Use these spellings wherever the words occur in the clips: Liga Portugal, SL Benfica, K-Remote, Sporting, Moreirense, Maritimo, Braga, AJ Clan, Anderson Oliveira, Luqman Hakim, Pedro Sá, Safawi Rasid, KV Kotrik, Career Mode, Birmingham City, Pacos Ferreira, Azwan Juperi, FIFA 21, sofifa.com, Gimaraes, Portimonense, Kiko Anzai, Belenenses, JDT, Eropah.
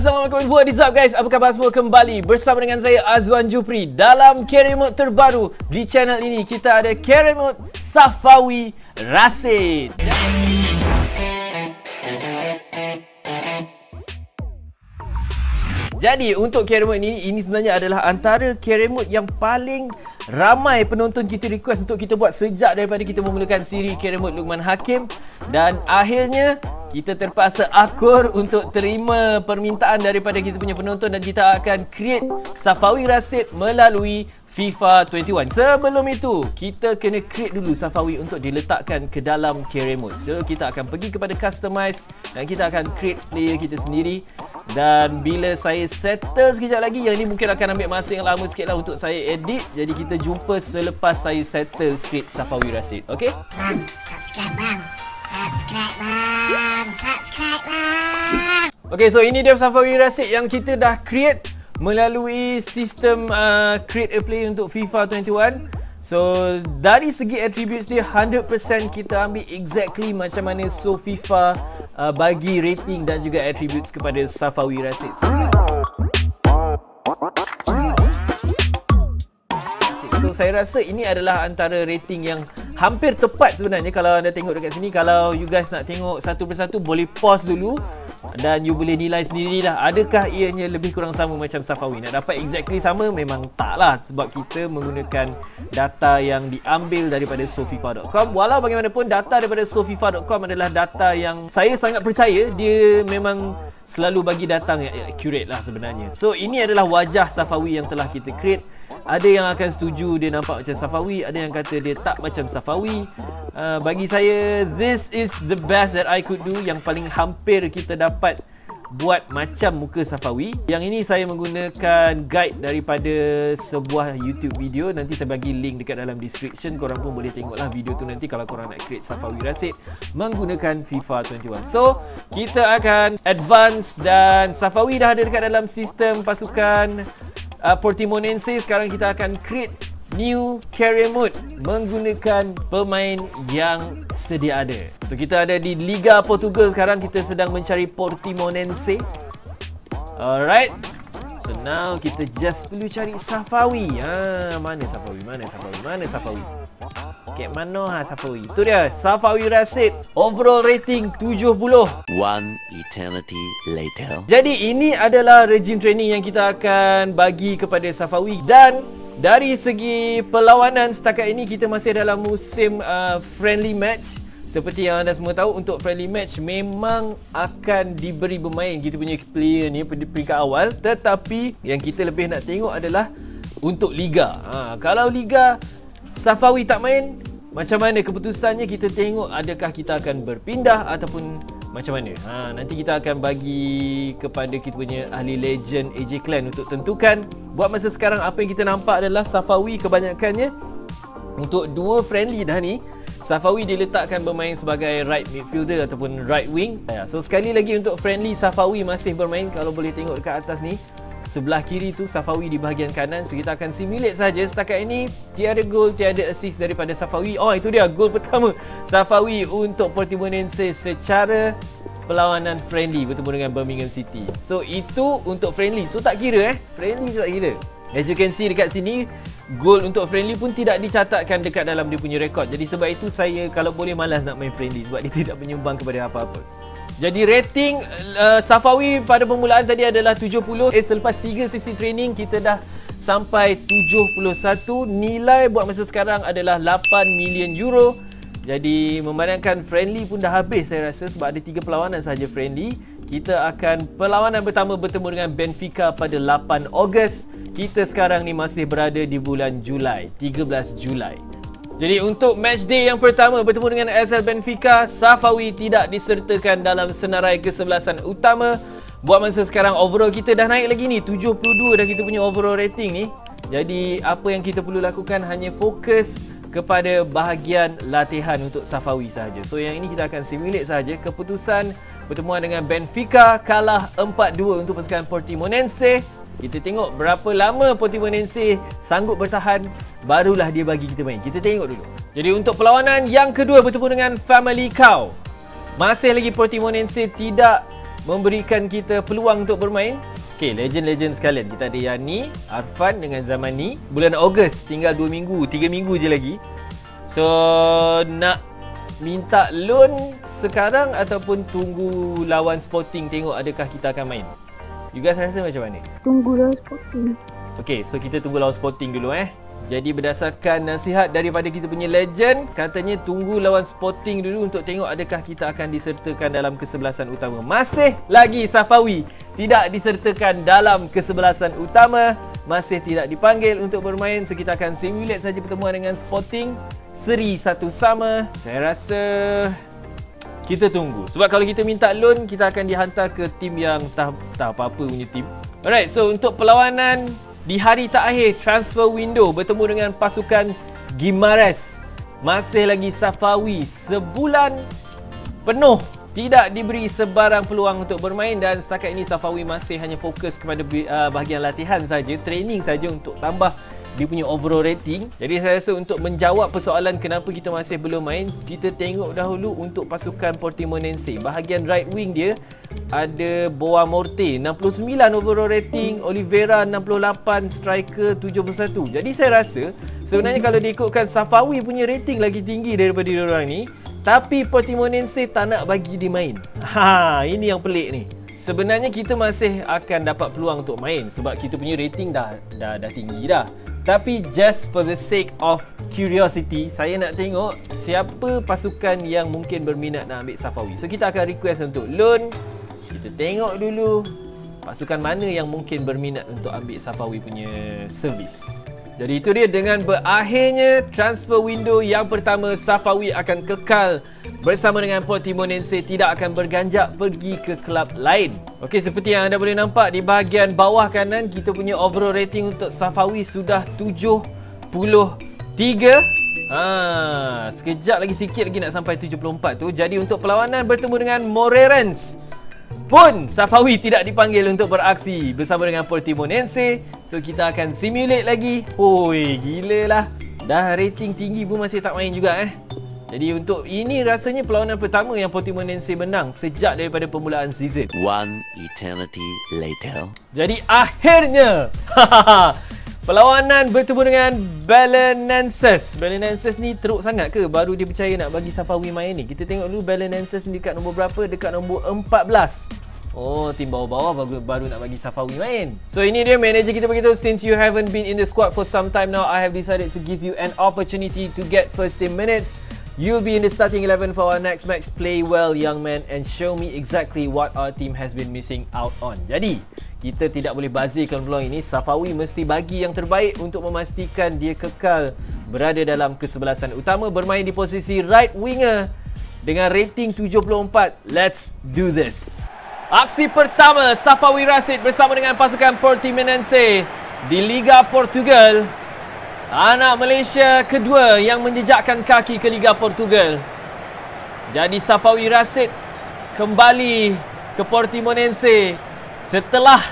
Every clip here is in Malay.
Assalamualaikum buat What's up guys, apa khabar semua? Kembali bersama dengan saya Azwan Juperi dalam Carry Mode terbaru di channel ini. Kita ada Carry Mode Safawi Rasid. Jadi untuk Carry Mode ini sebenarnya adalah antara Carry Mode yang paling ramai penonton kita request untuk kita buat sejak daripada kita memulakan siri Carry Mode Luqman Hakim, dan akhirnya kita terpaksa akur untuk terima permintaan daripada kita punya penonton, dan kita akan create Safawi Rasid melalui FIFA 21. Sebelum itu, kita kena create dulu Safawi untuk diletakkan ke dalam carry mode. So, kita akan pergi kepada customize dan kita akan create player kita sendiri. Dan bila saya settle sekejap lagi, yang ni mungkin akan ambil masa yang lama sikit lah untuk saya edit. Jadi, kita jumpa selepas saya settle create Safawi Rasid. Okay? Bang, subscribe bang. Subscribe bang. Okay, so ini dia Safawi Rasid yang kita dah create melalui sistem create a player untuk FIFA 21. So dari segi attributes dia 100% kita ambil exactly macam mana Sofifa bagi rating dan juga attributes kepada Safawi Rasid. So saya rasa ini adalah antara rating yang hampir tepat sebenarnya. Kalau anda tengok dekat sini, kalau you guys nak tengok satu persatu, boleh pause dulu dan you boleh nilai sendirilah adakah ianya lebih kurang sama macam Safawi. Nak dapat exactly sama memang taklah, sebab kita menggunakan data yang diambil daripada sofifa.com. Walau bagaimanapun, data daripada sofifa.com adalah data yang saya sangat percaya dia memang selalu bagi data yang accurate lah sebenarnya. So ini adalah wajah Safawi yang telah kita create. Ada yang akan setuju dia nampak macam Safawi, ada yang kata dia tak macam Safawi. Bagi saya, this is the best that I could do, yang paling hampir kita dapat buat macam muka Safawi. Yang ini saya menggunakan guide daripada sebuah YouTube video. Nanti saya bagi link dekat dalam description. Korang pun boleh tengoklah video tu nanti kalau korang nak create Safawi Rasid menggunakan FIFA 21. So, kita akan advance, dan Safawi dah ada dekat dalam sistem pasukan Portimonense. Sekarang kita akan create new carry mode menggunakan pemain yang sedia ada. So kita ada di Liga Portugal sekarang, kita sedang mencari Portimonense. Alright. So now kita just perlu cari Safawi. Mana Safawi? Okay, mana Safawi? Itu dia Safawi Rasid. Overall rating 70. One eternity later. Jadi ini adalah regime training yang kita akan bagi kepada Safawi. Dan dari segi perlawanan, setakat ini kita masih dalam musim friendly match. Seperti yang anda semua tahu, untuk friendly match memang akan diberi bermain kita punya player ni pada peringkat awal. Tetapi yang kita lebih nak tengok adalah untuk Liga. Kalau Liga Safawi tak main, macam mana keputusannya? Kita tengok adakah kita akan berpindah ataupun macam mana. Nanti kita akan bagi kepada kita punya ahli legend AJ Clan untuk tentukan. Buat masa sekarang, apa yang kita nampak adalah Safawi kebanyakannya untuk dua friendly dah ni, Safawi diletakkan bermain sebagai right midfielder ataupun right wing. So sekali lagi untuk friendly, Safawi masih bermain. Kalau boleh tengok dekat atas ni, sebelah kiri tu Safawi di bahagian kanan. So kita akan simulate saja. Setakat ini tiada gol, tiada assist daripada Safawi. Oh, itu dia gol pertama Safawi untuk Portimonense secara perlawanan friendly bertemu dengan Birmingham City. So itu untuk friendly. So tak kira friendly tak kira. As you can see dekat sini, gol untuk friendly pun tidak dicatatkan dekat dalam dia punya rekod. Jadi sebab itu saya kalau boleh malas nak main friendly, sebab dia tidak menyumbang kepada apa-apa. Jadi rating Safawi pada permulaan tadi adalah 70. Selepas 3 sesi training kita dah sampai 71. Nilai buat masa sekarang adalah 8 million euro. Jadi memandangkan friendly pun dah habis saya rasa, sebab ada 3 perlawanan saja friendly. Kita akan perlawanan pertama bertemu dengan Benfica pada 8 Ogos. Kita sekarang ni masih berada di bulan Julai, 13 Julai. Jadi untuk match day yang pertama bertemu dengan SL Benfica, Safawi tidak disertakan dalam senarai kesebelasan utama. Buat masa sekarang overall kita dah naik lagi ni, 72 dah kita punya overall rating ni. Jadi apa yang kita perlu lakukan hanya fokus kepada bahagian latihan untuk Safawi sahaja. So yang ini kita akan simulate sahaja. Keputusan pertemuan dengan Benfica kalah 4-2 untuk pasukan Portimonense. Kita tengok berapa lama Portimonense sanggup bertahan, barulah dia bagi kita main. Kita tengok dulu. Jadi untuk perlawanan yang kedua bertemu dengan Family Cow, masih lagi Portimonense tidak memberikan kita peluang untuk bermain. Okey, legend-legend sekalian. Kita ada Yani, Arfan dengan Zamani. Bulan Ogos tinggal 2 minggu, 3 minggu je lagi. So, nak minta loan sekarang ataupun tunggu lawan Sporting tengok adakah kita akan main? You guys rasa macam mana? Tunggu lawan Sporting. Okey, so kita tunggu lawan Sporting dulu eh. Jadi berdasarkan nasihat daripada kita punya legend, katanya tunggu lawan Sporting dulu untuk tengok adakah kita akan disertakan dalam kesebelasan utama. Masih lagi Safawi tidak disertakan dalam kesebelasan utama, masih tidak dipanggil untuk bermain. So kita akan simulate saja pertemuan dengan Sporting, seri satu sama. Saya rasa kita tunggu. Sebab kalau kita minta loan, kita akan dihantar ke tim yang tak apa-apa punya tim. Alright, so untuk perlawanan di hari terakhir transfer window bertemu dengan pasukan Gimaraes. Masih lagi Safawi sebulan penuh tidak diberi sebarang peluang untuk bermain dan setakat ini Safawi masih hanya fokus kepada bahagian latihan saja, training saja untuk tambah dia punya overall rating. Jadi saya rasa untuk menjawab persoalan kenapa kita masih belum main, kita tengok dahulu untuk pasukan Portimonense. Bahagian right wing dia ada Boa Morte 69 overall rating, Oliveira 68, striker 71. Jadi saya rasa sebenarnya kalau diikutkan Safawi punya rating lagi tinggi daripada diorang ni, tapi Portimonense tak nak bagi dia main. Ha, ini yang pelik ni. Sebenarnya kita masih akan dapat peluang untuk main sebab kita punya rating dah tinggi dah. Tapi just for the sake of curiosity, saya nak tengok siapa pasukan yang mungkin berminat nak ambil Safawi. So kita akan request untuk loan. Kita tengok dulu pasukan mana yang mungkin berminat untuk ambil Safawi punya servis. Jadi itu dia, dengan berakhirnya transfer window yang pertama, Safawi akan kekal bersama dengan Portimonense, tidak akan berganjak pergi ke kelab lain. Okey, seperti yang anda boleh nampak di bahagian bawah kanan, kita punya overall rating untuk Safawi sudah 73. Sekejap lagi, sikit lagi nak sampai 74 tu. Jadi untuk perlawanan bertemu dengan Moreirense pun Safawi tidak dipanggil untuk beraksi bersama dengan Portimonense. So kita akan simulate lagi. Oi, gila lah. Dah rating tinggi pun masih tak main juga eh. Jadi untuk ini rasanya perlawanan pertama yang Portimonense menang sejak daripada permulaan season. One eternity later. Jadi akhirnya perlawanan bertemu dengan Belenenses. Belenenses ni teruk sangat ke baru dia percaya nak bagi Safawi main ni? Kita tengok dulu Belenenses ni dekat nombor berapa? Dekat nombor 14. Oh, tim bawah-bawah baru nak bagi Safawi main. So ini dia manager kita beritahu, since you haven't been in the squad for some time now, I have decided to give you an opportunity to get first team minutes. You'll be in the starting 11 for our next match. Play well, young man, and show me exactly what our team has been missing out on. Jadi, kita tidak boleh bazirkan peluang ini. Safawi mesti bagi yang terbaik untuk memastikan dia kekal berada dalam kesebelasan utama, bermain di posisi right winger dengan rating 74. Let's do this. Aksi pertama Safawi Rasid bersama dengan pasukan Portimonense di Liga Portugal. Anak Malaysia kedua yang menjejakkan kaki ke Liga Portugal. Jadi Safawi Rasid kembali ke Portimonense setelah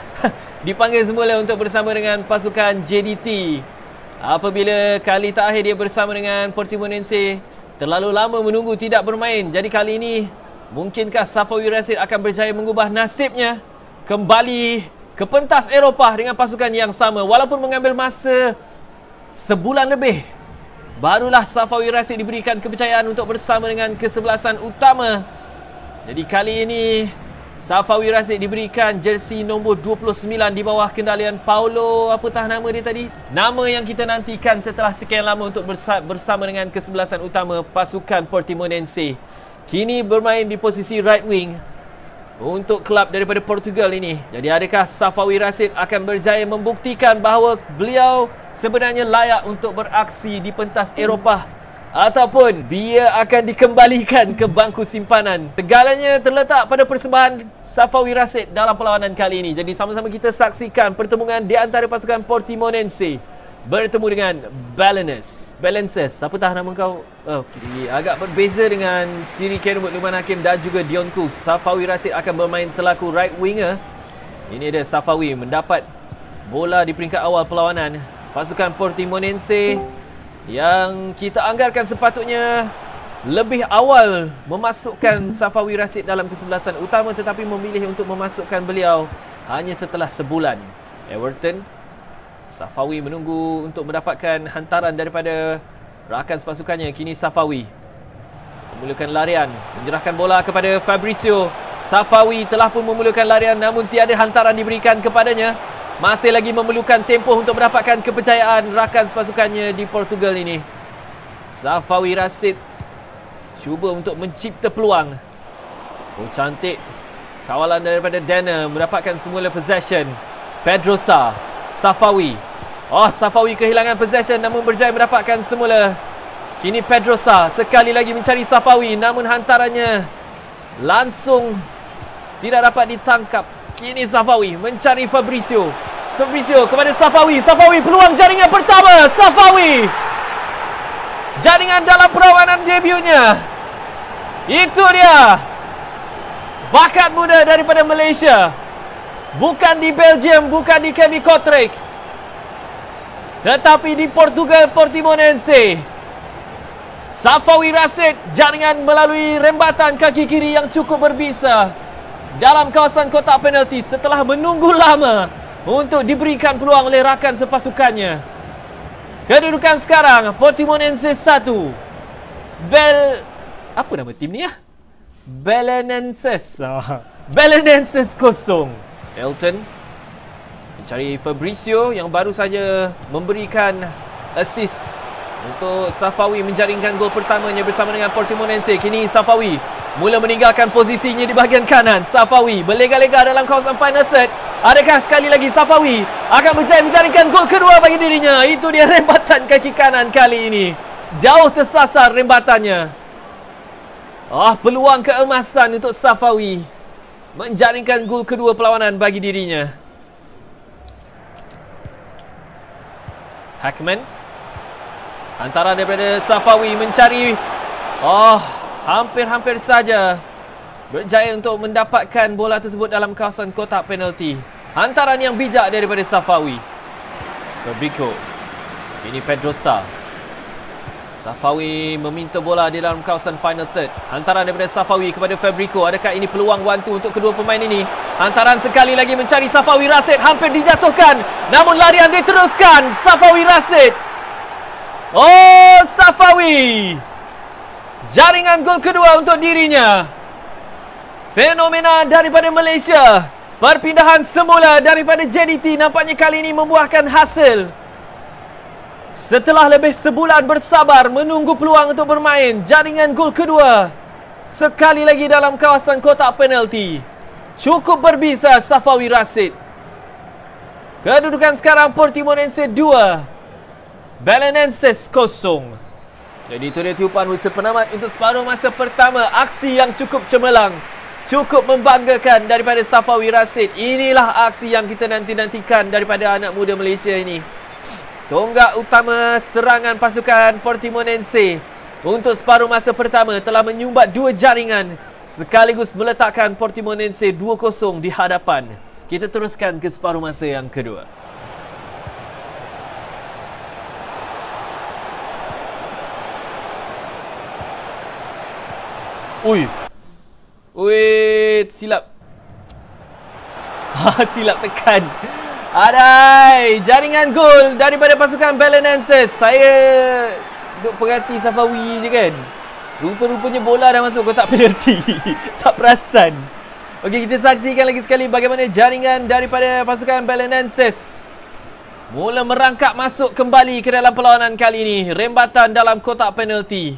dipanggil semula untuk bersama dengan pasukan JDT. Apabila kali terakhir dia bersama dengan Portimonense, terlalu lama menunggu tidak bermain. Jadi kali ini mungkinkah Safawi Rasid akan berjaya mengubah nasibnya kembali ke pentas Eropah dengan pasukan yang sama? Walaupun mengambil masa sebulan lebih, barulah Safawi Rasid diberikan kepercayaan untuk bersama dengan kesebelasan utama. Jadi kali ini Safawi Rasid diberikan jersey nombor 29 di bawah kendalian Paulo, apatah nama dia tadi, nama yang kita nantikan setelah sekian lama untuk bersama dengan kesebelasan utama pasukan Portimonense. Kini bermain di posisi right wing untuk klub daripada Portugal ini. Jadi adakah Safawi Rasid akan berjaya membuktikan bahawa beliau sebenarnya layak untuk beraksi di pentas Eropah, ataupun dia akan dikembalikan ke bangku simpanan? Segalanya terletak pada persembahan Safawi Rasid dalam perlawanan kali ini. Jadi sama-sama kita saksikan pertemuan di antara pasukan Portimonense bertemu dengan Belenenses. Apatah nama kau? Agak berbeza dengan siri Kenwood Luqman Hakim dan juga Dionku. Safawi Rasid akan bermain selaku right winger. Ini dia Safawi mendapat bola di peringkat awal perlawanan. Pasukan Portimonense yang kita anggarkan sepatutnya lebih awal memasukkan Safawi Rasid dalam kesebelasan utama, tetapi memilih untuk memasukkan beliau hanya setelah sebulan. Everton, Safawi menunggu untuk mendapatkan hantaran daripada rakan sepasukannya. Kini Safawi memulakan larian, menyerahkan bola kepada Fabrizio. Safawi telah pun memulakan larian namun tiada hantaran diberikan kepadanya. Masih lagi memerlukan tempoh untuk mendapatkan kepercayaan rakan sepasukannya di Portugal ini. Safawi Rasid cuba untuk mencipta peluang. Oh, cantik. Kawalan daripada Dana mendapatkan semula possession. Pedrosa, Safawi. Oh, Safawi kehilangan possession namun berjaya mendapatkan semula. Kini Pedrosa sekali lagi mencari Safawi namun hantarannya langsung tidak dapat ditangkap. Kini Safawi mencari Fabrizio. Fabrizio kepada Safawi. Safawi peluang jaringan pertama. Safawi, jaringan dalam perlawanan debutnya. Itu dia bakat muda daripada Malaysia. Bukan di Belgium, bukan di KV Kotrik, tetapi di Portugal, Portimonense. Safawi Rasid, jaringan melalui rembatan kaki kiri yang cukup berbisa dalam kawasan kotak penalti setelah menunggu lama untuk diberikan peluang oleh rakan sepasukannya. Kedudukan sekarang Portimonense 1, apa nama tim ni ya? Belenenses 0. Elton mencari Fabrizio yang baru saja memberikan assist untuk Safawi menjaringkan gol pertamanya bersama dengan Portimonense. Kini Safawi mula meninggalkan posisinya di bahagian kanan. Safawi berlega-lega dalam kawasan final third. Adakah sekali lagi Safawi akan berjaya menjaringkan gol kedua bagi dirinya? Itu dia rembatan kaki kanan kali ini. Jauh tersasar rembatannya. Ah, peluang keemasan untuk Safawi menjaringkan gol kedua perlawanan bagi dirinya. Hackman, antara daripada Safawi mencari. Oh, hampir-hampir saja berjaya untuk mendapatkan bola tersebut dalam kawasan kotak penalti. Hantaran yang bijak daripada Safawi. Berbiko. Ini Pedrosa. Safawi meminta bola di dalam kawasan final third. Hantaran daripada Safawi kepada Fabrico. Adakah ini peluang wantu untuk kedua pemain ini? Hantaran sekali lagi mencari Safawi Rasid. Hampir dijatuhkan namun larian diteruskan. Safawi Rasid. Oh, Safawi, jaringan gol kedua untuk dirinya. Fenomena daripada Malaysia. Perpindahan semula daripada JDT nampaknya kali ini membuahkan hasil. Setelah lebih sebulan bersabar menunggu peluang untuk bermain, jaringan gol kedua sekali lagi dalam kawasan kotak penalti. Cukup berbisa Safawi Rasid. Kedudukan sekarang Portimonense 2, Belenenses 0. Jadi itu dia tiupan whistle penamat untuk separuh masa pertama. Aksi yang cukup cemerlang, cukup membanggakan daripada Safawi Rasid. Inilah aksi yang kita nanti-nantikan daripada anak muda Malaysia ini. Tonggak utama serangan pasukan Portimonense untuk separuh masa pertama telah menyumbat dua jaringan sekaligus meletakkan Portimonense 2-0 di hadapan. Kita teruskan ke separuh masa yang kedua. Silap. Silap tekan. Adai, jaringan gol daripada pasukan Belenenses. Saya duk perhati Safawi je kan. Rupa-rupanya bola dah masuk kotak penalti. Tak perasan. Okey, kita saksikan lagi sekali bagaimana jaringan daripada pasukan Belenenses mula merangkak masuk kembali ke dalam perlawanan kali ini. Rembatan dalam kotak penalti.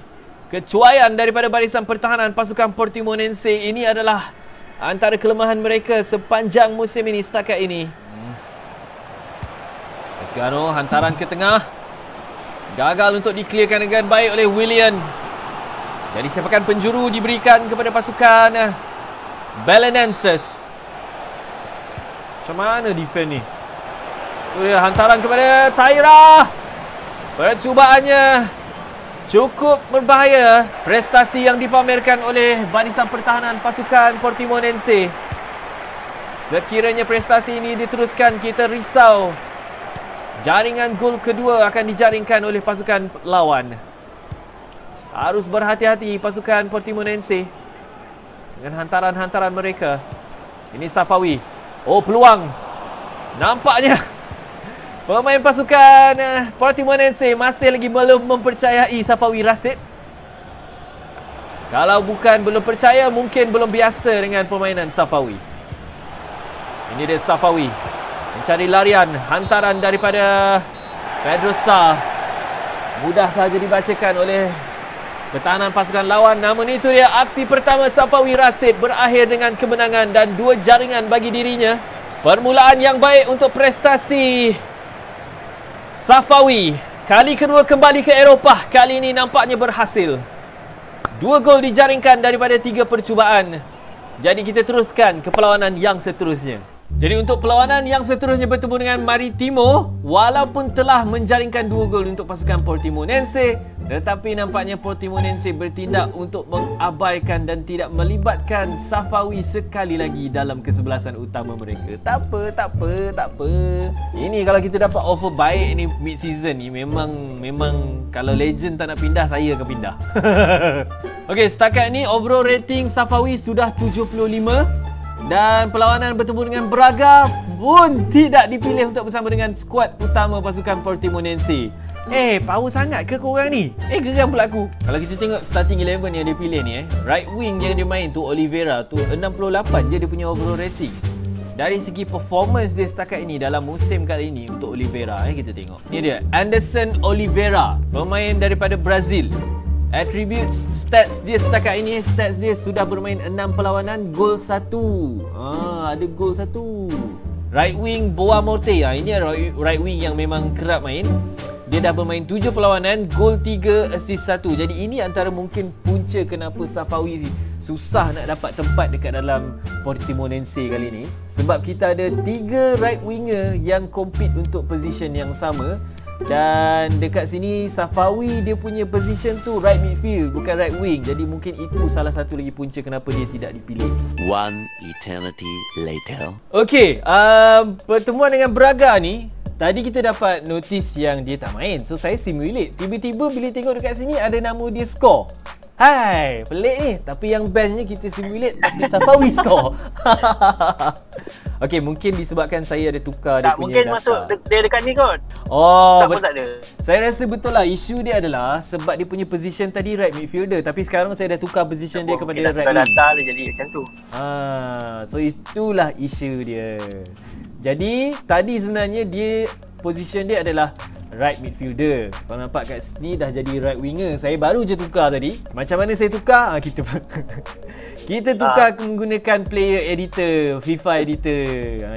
Kecuaian daripada barisan pertahanan pasukan Portimonense ini adalah antara kelemahan mereka sepanjang musim ini setakat ini. Escano, hantaran ke tengah. Gagal untuk di-clearkan dengan baik oleh William. Jadi sepakan penjuru diberikan kepada pasukan Belenenses. Macam mana defend ni? Hantaran kepada Taira. Percubaannya cukup berbahaya. Prestasi yang dipamerkan oleh barisan pertahanan pasukan Portimonense. Sekiranya prestasi ini diteruskan, kita risau jaringan gol kedua akan dijaringkan oleh pasukan lawan. Harus berhati-hati pasukan Portimonense dengan hantaran-hantaran mereka. Ini Safawi. Oh, peluang. Nampaknya pemain pasukan Portimonense masih lagi belum mempercayai Safawi Rasid. Kalau bukan belum percaya, mungkin belum biasa dengan permainan Safawi. Ini dia Safawi mencari larian, hantaran daripada Pedro Sá. Mudah sahaja dibacakan oleh pertahanan pasukan lawan. Namun itu dia aksi pertama Safawi Rasid berakhir dengan kemenangan dan 2 jaringan bagi dirinya. Permulaan yang baik untuk prestasi Safawi. Kali kedua kembali ke Eropah, kali ini nampaknya berhasil. 2 gol dijaringkan daripada 3 percubaan. Jadi kita teruskan ke perlawanan yang seterusnya. Jadi untuk perlawanan yang seterusnya bertemu dengan Maritimo. Walaupun telah menjaringkan 2 gol untuk pasukan Portimonense, tetapi nampaknya Portimonense bertindak untuk mengabaikan dan tidak melibatkan Safawi sekali lagi dalam kesebelasan utama mereka. Tak apa, tak apa, tak apa. Ini kalau kita dapat offer baik ni mid season ni, memang kalau legend tak nak pindah, saya akan pindah. Okey, setakat ni overall rating Safawi sudah 75. Dan perlawanan bertemu dengan Braga pun tidak dipilih untuk bersama dengan skuad utama pasukan Portimonense. Power sangat ke korang ni? Geram pula aku. Kalau kita tengok starting 11 yang dia pilih ni, right wing yang dia main tu Oliveira tu 68 je dia punya overall rating. Dari segi performance dia setakat ini dalam musim kali ini untuk Oliveira, kita tengok. Ni dia Anderson Oliveira, pemain daripada Brazil. Attributes, stats dia setakat ini, stats dia sudah bermain 6 perlawanan, gol 1. Ada gol 1. Right wing Boa Morte. Ini right wing yang memang kerap main. Dia dah bermain 7 perlawanan, gol 3, assist 1. Jadi ini antara mungkin punca kenapa Safawi susah nak dapat tempat dekat dalam Portimonense kali ni. Sebab kita ada 3 right winger yang compete untuk position yang sama. Dan dekat sini Safawi dia punya position tu right midfield, bukan right wing. Jadi mungkin itu salah satu lagi punca kenapa dia tidak dipilih. One eternity later. Okey, pertemuan dengan Braga ni, tadi kita dapat notis yang dia tak main. So saya simulate. Tiba-tiba bila tengok dekat sini ada nama dia score. Hai, pelik ni. Tapi yang bestnya kita simulate Safawi score. Okey, mungkin disebabkan saya ada tukar dia punya data. Tak, mungkin masuk dia dekat ni kot. Oh, tak ada. Saya rasa betul lah. Isu dia adalah sebab dia punya position tadi right midfielder. Tapi sekarang saya dah tukar position dia kepada right wing. Data dia jadi macam tu. So itulah isu dia. Jadi tadi sebenarnya dia position dia adalah right midfielder. Kau nampak kat sini dah jadi right winger. Saya baru je tukar tadi. Macam mana saya tukar? Kita tukar menggunakan player editor, FIFA editor.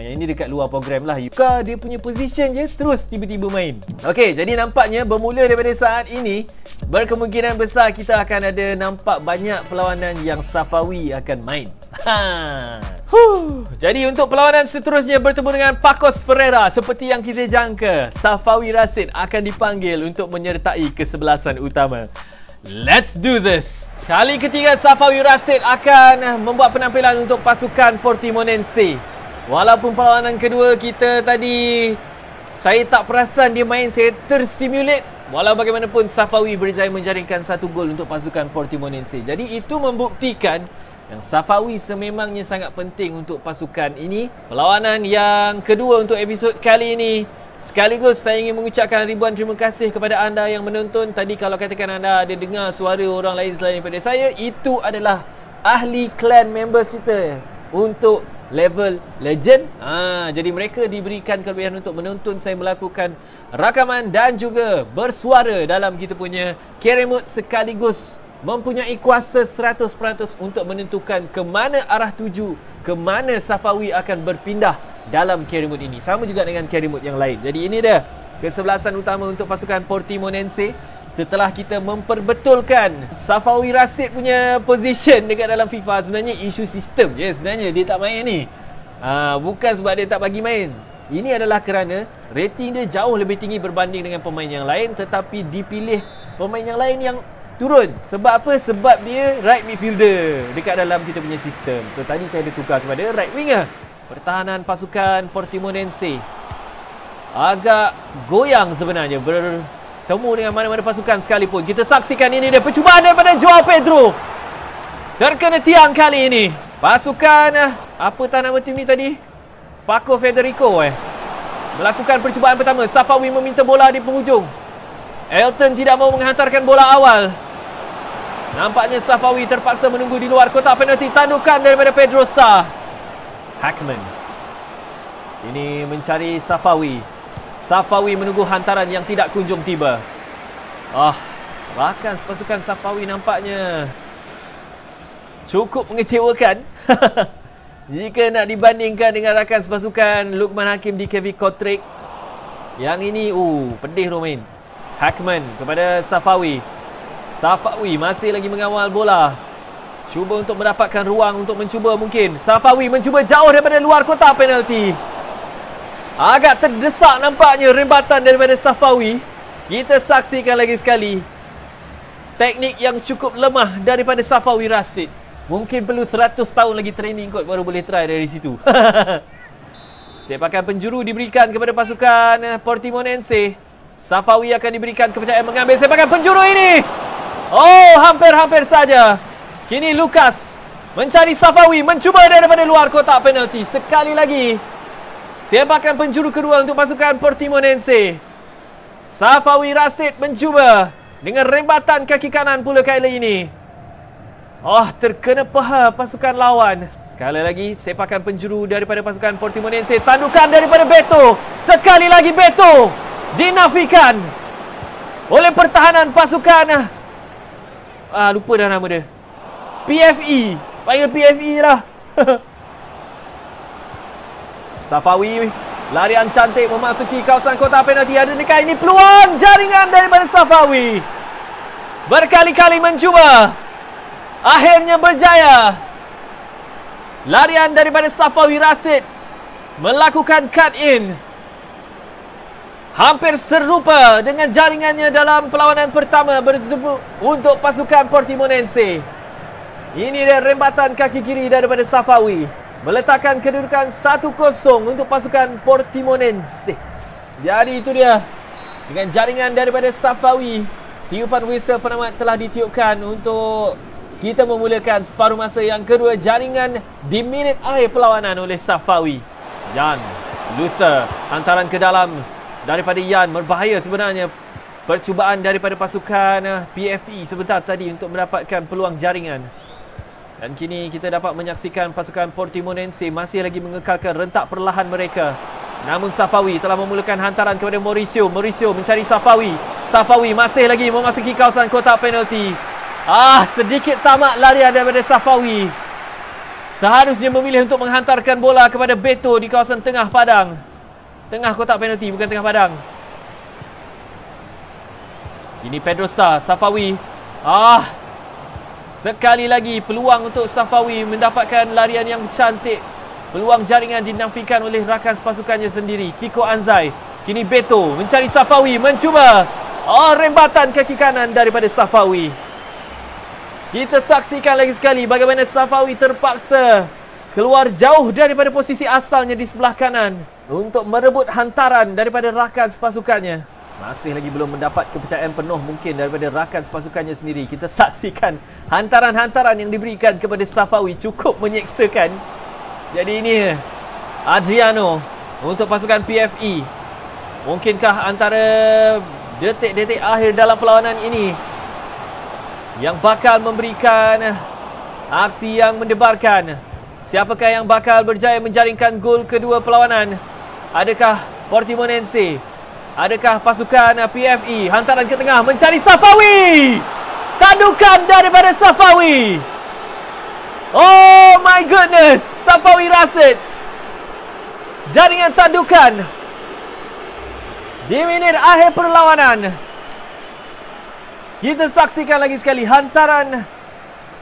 Yang ini dekat luar program lah. Tukar dia punya position je, terus tiba-tiba main. Okey, jadi nampaknya bermula daripada saat ini, berkemungkinan besar kita akan ada nampak banyak perlawanan yang Safawi akan main. Jadi untuk perlawanan seterusnya bertemu dengan Pacos Ferreira. Seperti yang kita jangka, Safawi Rasid akan dipanggil untuk menyertai kesebelasan utama. Let's do this. Kali ketiga Safawi Rasid akan membuat penampilan untuk pasukan Portimonense. Walaupun perlawanan kedua kita tadi saya tak perasan dia main, saya tersimulate. Walau bagaimanapun Safawi berjaya menjaringkan 1 gol untuk pasukan Portimonense. Jadi itu membuktikan yang Safawi sememangnya sangat penting untuk pasukan ini. Perlawanan yang kedua untuk episod kali ini. Sekaligus saya ingin mengucapkan ribuan terima kasih kepada anda yang menonton. Tadi kalau katakan anda ada dengar suara orang lain selain daripada saya, itu adalah ahli clan members kita untuk level legend. Jadi mereka diberikan kelebihan untuk menonton saya melakukan rakaman dan juga bersuara dalam kita punya K-Remote, sekaligus mempunyai kuasa 100% untuk menentukan ke mana arah tuju, ke mana Safawi akan berpindah dalam K-Remote ini. Sama juga dengan K-Remote yang lain. Jadi ini dia kesebelasan utama untuk pasukan Portimonense. Setelah kita memperbetulkan Safawi Rasid punya position dekat dalam FIFA, sebenarnya isu sistem je sebenarnya dia tak main ni. Bukan sebab dia tak bagi main. Ini adalah kerana rating dia jauh lebih tinggi berbanding dengan pemain yang lain, tetapi dipilih pemain yang lain yang turun. Sebab apa? Sebab dia right midfielder dekat dalam kita punya sistem. So tadi saya ada tukar kepada right winger. Pertahanan pasukan Portimonense agak goyang sebenarnya temu dengan mana-mana pasukan sekalipun. Kita saksikan ini dia percubaan daripada Joao Pedro. Terkena tiang kali ini. Pasukan apa tak nama tim ni tadi? Pacos Federico melakukan percubaan pertama. Safawi meminta bola di penghujung. Elton tidak mahu menghantarkan bola awal. Nampaknya Safawi terpaksa menunggu di luar kotak penalti. Tandukan daripada Pedro Sa. Hackman ini mencari Safawi. Safawi menunggu hantaran yang tidak kunjung tiba. Bahkan pasukan Safawi nampaknya cukup mengecewakan jika nak dibandingkan dengan rakan sepasukan Luqman Hakim di KV Kotrik. Yang ini pedih tu main. Hackman kepada Safawi. Safawi masih lagi mengawal bola. Cuba untuk mendapatkan ruang untuk mencuba mungkin. Safawi mencuba jauh daripada luar kotak penalti. Agak terdesak nampaknya rembatan daripada Safawi. Kita saksikan lagi sekali teknik yang cukup lemah daripada Safawi Rasid. Mungkin perlu 100 tahun lagi training kot baru boleh try dari situ. Sepakan penjuru diberikan kepada pasukan Portimonense. Safawi akan diberikan kepercayaan mengambil sepakan penjuru ini. Hampir-hampir saja. Kini Lukas mencari Safawi, mencuba daripada luar kotak penalti. Sekali lagi sepakan penjuru kedua untuk pasukan Portimonense. Safawi Rasid mencuba dengan rembatan kaki kanan pula kali ini. Terkena paha pasukan lawan. Sekali lagi sepakan penjuru daripada pasukan Portimonense. Tandukan daripada Beto. Sekali lagi Beto dinafikan oleh pertahanan pasukan. Lupa dah nama dia. PFE. Panggil PFE lah. Safawi, larian cantik memasuki kawasan kotak penalti. Ada dekat ini peluang jaringan daripada Safawi. Berkali-kali mencuba. Akhirnya berjaya. Larian daripada Safawi Rasid melakukan cut in. Hampir serupa dengan jaringannya dalam perlawanan pertama untuk pasukan Portimonense. Ini dia rembatan kaki kiri daripada Safawi. Meletakkan kedudukan 1-0 untuk pasukan Portimonense. Jadi itu dia. Dengan jaringan daripada Safawi, tiupan whistle penamat telah ditiupkan untuk kita memulakan separuh masa yang kedua. Jaringan di minit akhir perlawanan oleh Safawi. Yan Luther, hantaran ke dalam daripada Yan. Berbahaya sebenarnya percubaan daripada pasukan PFE sebentar tadi untuk mendapatkan peluang jaringan. Dan kini kita dapat menyaksikan pasukan Portimonense masih lagi mengekalkan rentak perlahan mereka. Namun Safawi telah memulakan hantaran kepada Mauricio. Mauricio mencari Safawi. Safawi masih lagi memasuki kawasan kotak penalti. Sedikit tamak larian daripada Safawi. Seharusnya memilih untuk menghantarkan bola kepada Beto di kawasan tengah padang. Tengah kotak penalti, bukan tengah padang. Ini Pedro Sa, Safawi. Sekali lagi peluang untuk Safawi mendapatkan larian yang cantik. Peluang jaringan dinafikan oleh rakan pasukannya sendiri, Kiko Anzai. Kini Beto mencari Safawi, mencuba. Rembatan kaki kanan daripada Safawi. Kita saksikan lagi sekali bagaimana Safawi terpaksa keluar jauh daripada posisi asalnya di sebelah kanan untuk merebut hantaran daripada rakan pasukannya. Masih lagi belum mendapat kepercayaan penuh mungkin daripada rakan sepasukannya sendiri. Kita saksikan hantaran-hantaran yang diberikan kepada Safawi cukup menyeksakan. Jadi ini Adriano untuk pasukan PFE. Mungkinkah antara detik-detik akhir dalam perlawanan ini yang bakal memberikan aksi yang mendebarkan? Siapakah yang bakal berjaya menjaringkan gol kedua perlawanan? Adakah Portimonense? Adakah pasukan PFE? Hantaran ke tengah mencari Safawi. Tandukan daripada Safawi. Oh my goodness, Safawi Rasid. Jaringan tandukan di minit akhir perlawanan. Kita saksikan lagi sekali hantaran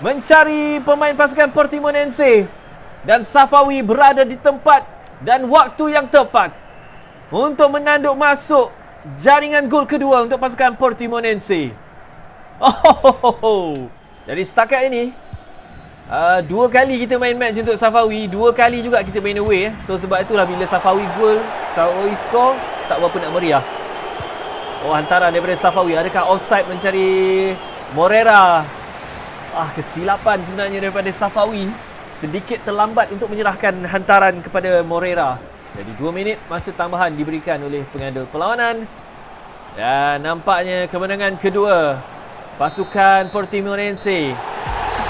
mencari pemain pasukan Portimonense. Dan Safawi berada di tempat dan waktu yang tepat untuk menanduk masuk jaringan gol kedua untuk pasukan Portimonense. Jadi setakat ini dua kali kita main match untuk Safawi, dua kali juga kita main away. So sebab itulah bila Safawi gol, Safawi skor, tak berapa nak meriah. Oh, hantaran daripada Safawi. Adakah offside mencari Moreira? Ah, kesilapan sebenarnya daripada Safawi. Sedikit terlambat untuk menyerahkan hantaran kepada Moreira. Jadi 2 minit masa tambahan diberikan oleh pengadil perlawanan. Dan nampaknya kemenangan kedua pasukan Portimonense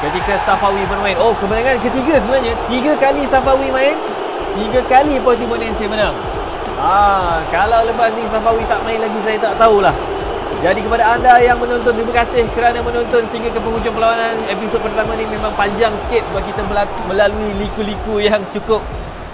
ketika Safawi bermain. Oh, kemenangan ketiga sebenarnya. 3 kali Safawi main, 3 kali Portimonense menang. Ah, kalau lepas ni Safawi tak main lagi, saya tak tahulah. Jadi kepada anda yang menonton, terima kasih kerana menonton sehingga ke penghujung perlawanan. Episod pertama ni memang panjang sikit sebab kita melalui liku-liku yang cukup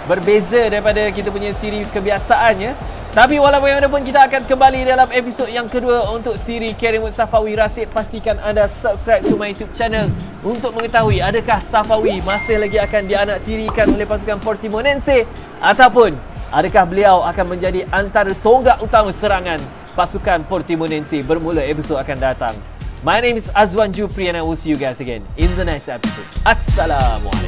berbeza daripada kita punya siri kebiasaannya. Tapi walau bagaimanapun kita akan kembali dalam episod yang kedua untuk siri Kerimut Safawi Rasid. Pastikan anda subscribe to my YouTube channel untuk mengetahui adakah Safawi masih lagi akan dianaktirikan oleh pasukan Portimonense ataupun adakah beliau akan menjadi antara tonggak utama serangan pasukan Portimonense bermula episod akan datang. My name is Azwan Juperi and I will see you guys again in the next episode. Assalamualaikum.